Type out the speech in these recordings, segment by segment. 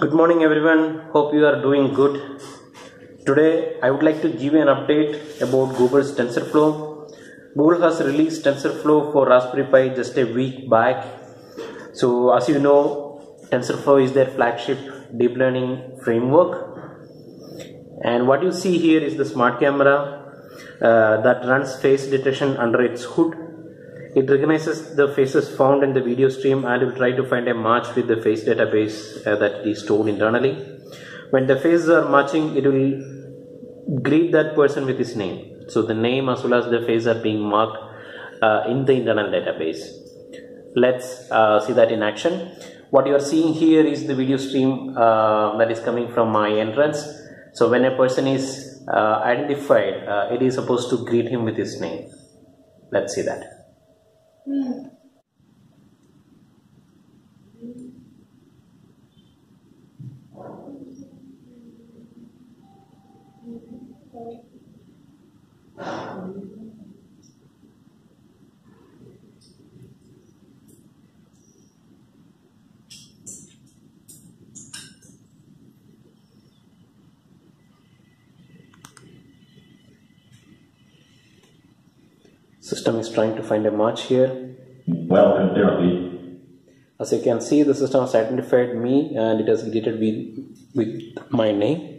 Good morning everyone, hope you are doing good. Today I would like to give you an update about Google's TensorFlow. Google has released TensorFlow for Raspberry Pi just a week back. So as you know, TensorFlow is their flagship deep learning framework. And what you see here is the smart camera that runs face detection under its hood. It recognizes the faces found in the video stream and will try to find a match with the face database that is stored internally. When the faces are matching, it will greet that person with his name. So the name as well as the face are being marked in the internal database. Let's see that in action. What you are seeing here is the video stream that is coming from my entrance. So when a person is identified, it is supposed to greet him with his name. Let's see that. System is trying to find a match here. Well, apparently. As you can see, the system has identified me and it has greeted me with my name.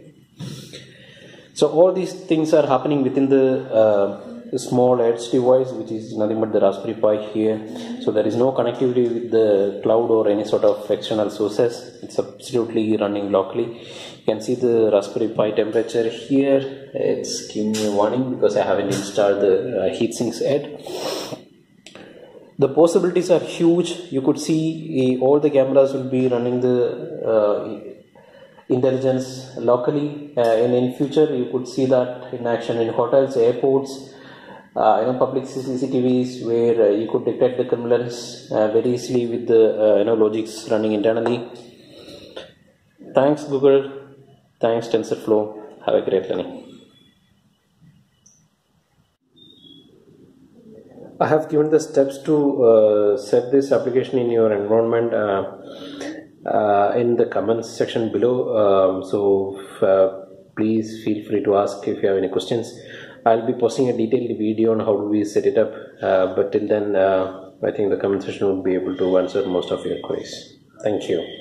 So all these things are happening within the small edge device, which is nothing but the Raspberry Pi here. So there is no connectivity with the cloud or any sort of external sources. It's absolutely running locally. You can see the Raspberry Pi temperature here. It's giving me a warning because I haven't installed the heatsinks yet. The possibilities are huge. You could see all the cameras will be running the intelligence locally, and in future you could see that in action in hotels, airports, public CCTVs, where you could detect the criminals very easily with the logics running internally. Thanks Google, thanks TensorFlow. Have a great learning. I have given the steps to set this application in your environment in the comments section below. Please feel free to ask if you have any questions. I'll be posting a detailed video on how do we set it up. But till then, I think the comment section will be able to answer most of your queries. Thank you.